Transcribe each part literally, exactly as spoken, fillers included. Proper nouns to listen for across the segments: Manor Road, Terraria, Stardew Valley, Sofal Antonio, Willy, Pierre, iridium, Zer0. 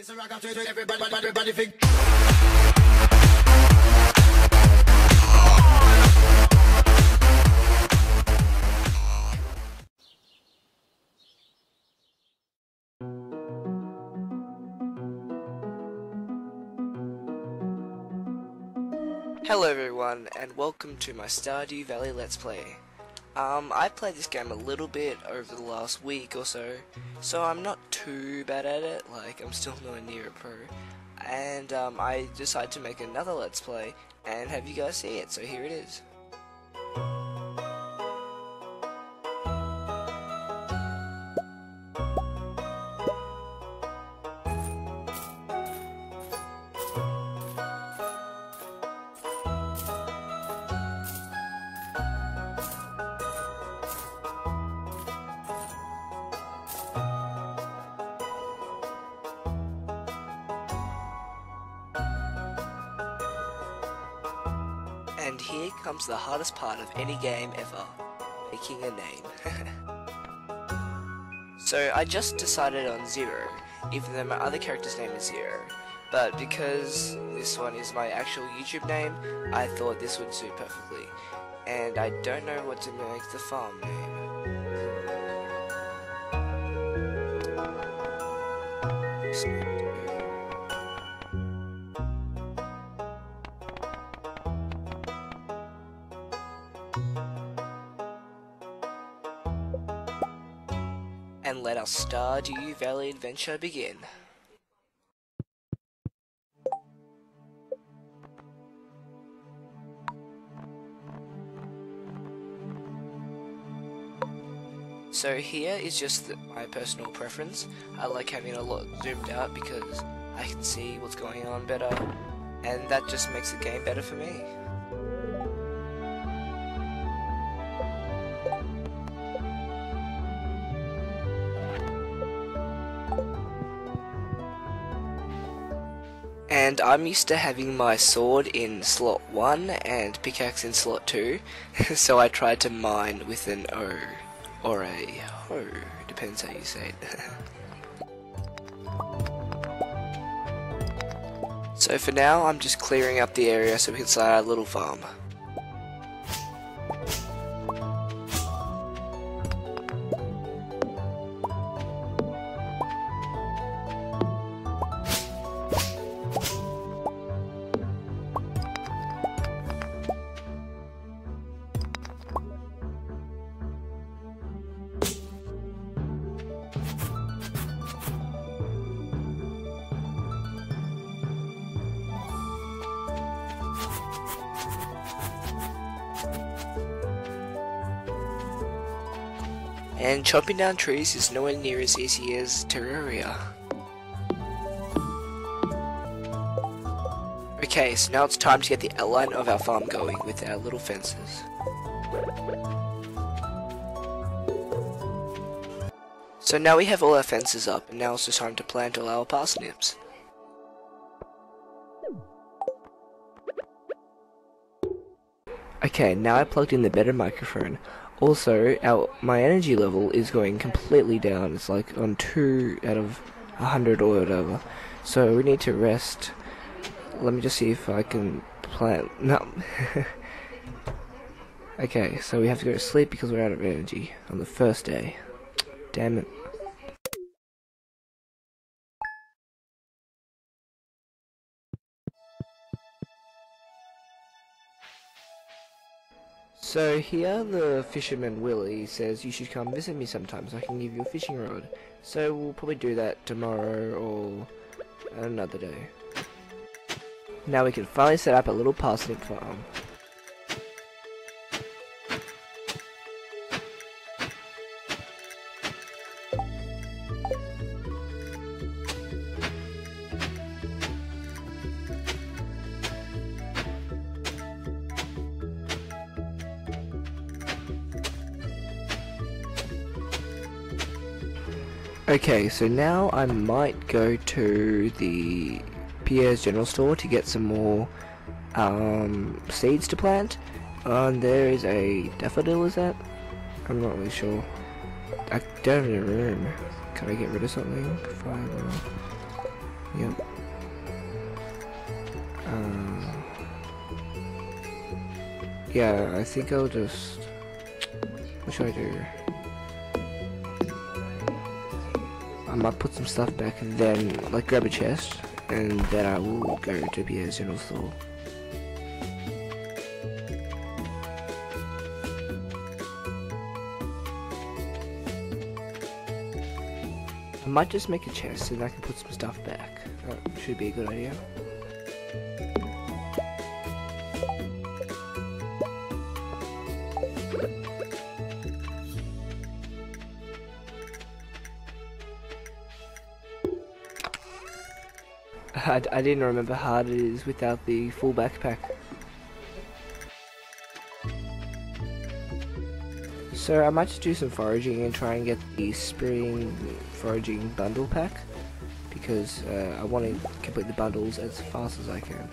Listen, I got to do everybody, everybody think. Hello everyone, and welcome to my Stardew Valley Let's Play. Um, I played this game a little bit over the last week or so, so I'm not too bad at it, like, I'm still nowhere near a pro, and um, I decided to make another Let's Play, and have you guys see it, so here it is. And here comes the hardest part of any game ever, making a name. So I just decided on Zero, even though my other character's name is Zero, but because this one is my actual YouTube name, I thought this would suit perfectly, and I don't know what to make the farm name. And let our Stardew Valley adventure begin. So here is just the, my personal preference. I like having a lot zoomed out because I can see what's going on better, and that just makes the game better for me. And I'm used to having my sword in slot one and pickaxe in slot two, so I tried to mine with an O, or a ho, depends how you say it. So for now, I'm just clearing up the area so we can start our little farm. And chopping down trees is nowhere near as easy as Terraria. Okay, so now it's time to get the outline of our farm going with our little fences. So now we have all our fences up, and now it's just time to plant all our parsnips. Okay, now I plugged in the better microphone. Also, our, my energy level is going completely down. It's like on two out of one hundred or whatever. So we need to rest. Let me just see if I can plant. No. Okay, so we have to go to sleep because we're out of energy on the first day. Damn it. So here the fisherman Willy says you should come visit me sometime so I can give you a fishing rod. So we'll probably do that tomorrow or another day. Now we can finally set up a little parsnip farm. Okay, so now I might go to the Pierre's general store to get some more um, seeds to plant. Um, there is a daffodil, is that? I'm not really sure. I don't have any room. Can I get rid of something? Fiber. Yep. Uh, yeah, I think I'll just... What should I do? I might put some stuff back and then, like, grab a chest. And then I will go to Pierre's general store. I might just make a chest and I can put some stuff back. That should be a good idea. I, I didn't remember how hard it is without the full backpack. So I might just do some foraging and try and get the spring foraging bundle pack, because uh, I want to complete the bundles as fast as I can.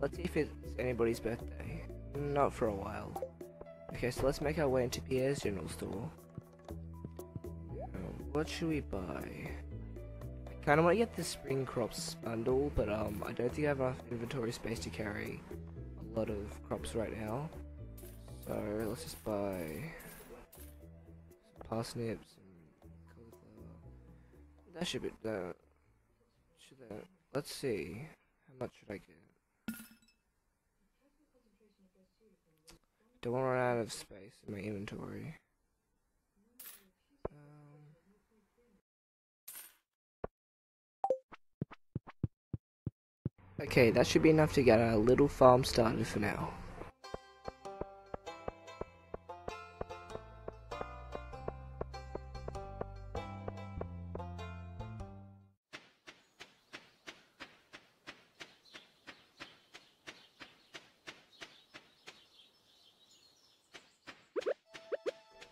Let's see if it's anybody's birthday. Not for a while. Okay, so let's make our way into Pierre's general store. What should we buy? I kinda wanna get the spring crops bundle, but um, I don't think I have enough inventory space to carry a lot of crops right now. So let's just buy some parsnips and cauliflower. That should be that. Should that? Let's see. How much should I get? Don't want to run out of space in my inventory. Um, okay, that should be enough to get our little farm started for now.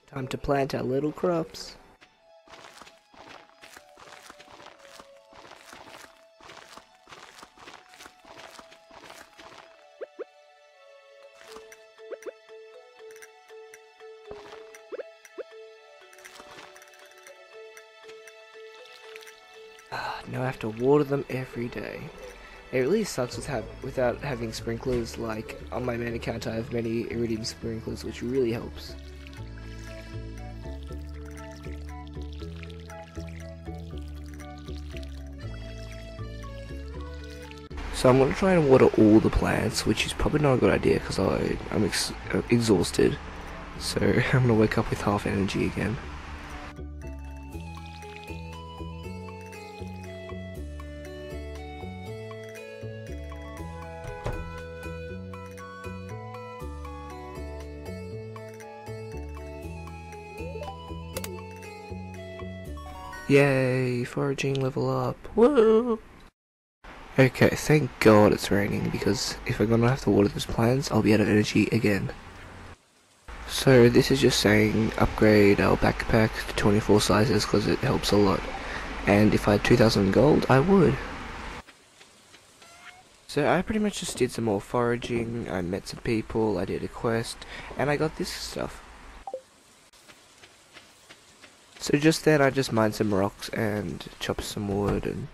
Time to plant our little crops. Ah, now I have to water them every day. It really sucks with ha without having sprinklers. Like, on my main account I have many iridium sprinklers, which really helps. So I'm going to try and water all the plants, which is probably not a good idea because I'm ex exhausted. So I'm going to wake up with half energy again. Yay, foraging level up. Woo! Okay, thank God it's raining, because if I'm gonna have to water those plants, I'll be out of energy again. So this is just saying upgrade our backpack to twenty-four sizes because it helps a lot. And if I had two thousand gold, I would. So I pretty much just did some more foraging, I met some people, I did a quest, and I got this stuff. So just then I just mined some rocks and chopped some wood and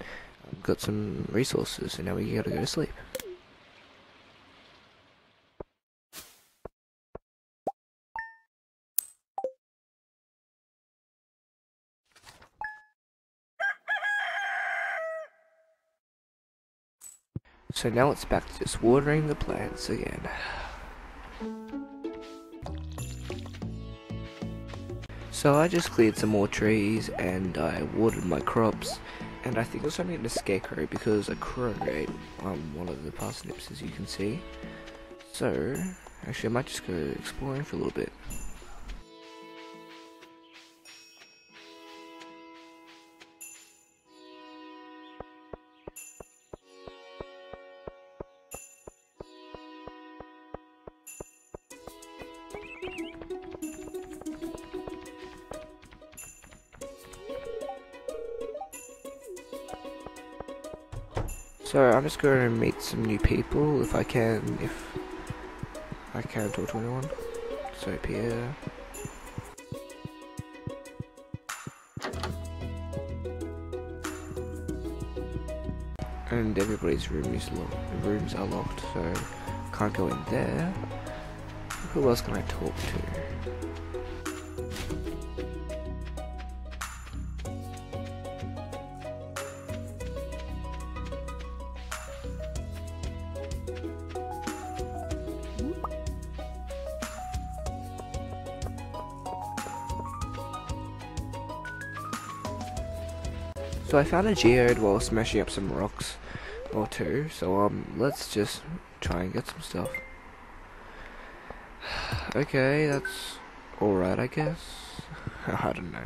got some resources, and now we gotta go to sleep. So now it's back to just watering the plants again. So I just cleared some more trees and I watered my crops. And I think also I'm getting a scarecrow because I crow ate um, one of the parsnips, as you can see. So, actually I might just go exploring for a little bit. So I'm just going to meet some new people if I can, if I can talk to anyone. So Pierre. And everybody's room is locked. Rooms are locked, so can't go in there. Who else can I talk to? So I found a geode while smashing up some rocks. Or two, so um, let's just try and get some stuff. Okay, that's alright, I guess. I don't know.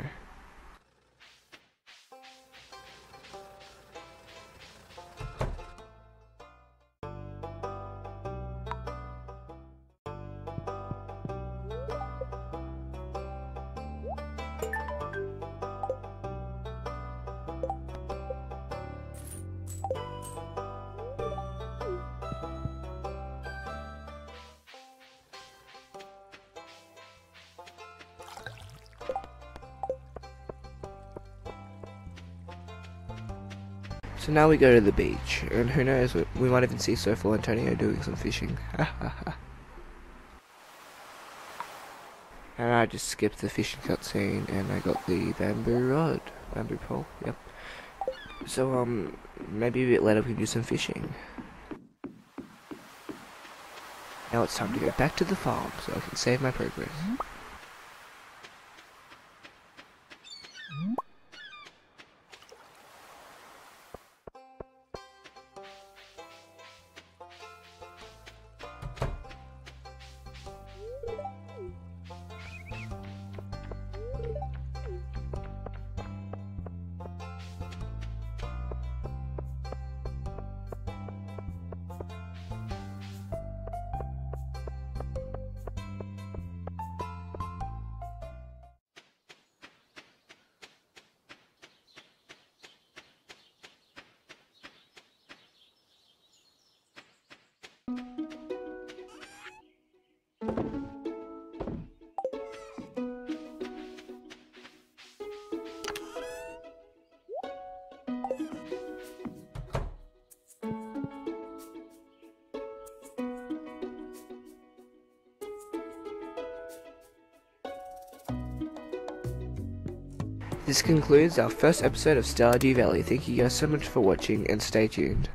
So now we go to the beach, and who knows, we, we might even see Sofal Antonio doing some fishing. And I just skipped the fishing cutscene, and I got the bamboo rod, bamboo pole, yep. So, um, maybe a bit later we can do some fishing. Now it's time to go back to the farm, so I can save my progress. This concludes our first episode of Stardew Valley. Thank you guys so much for watching, and stay tuned.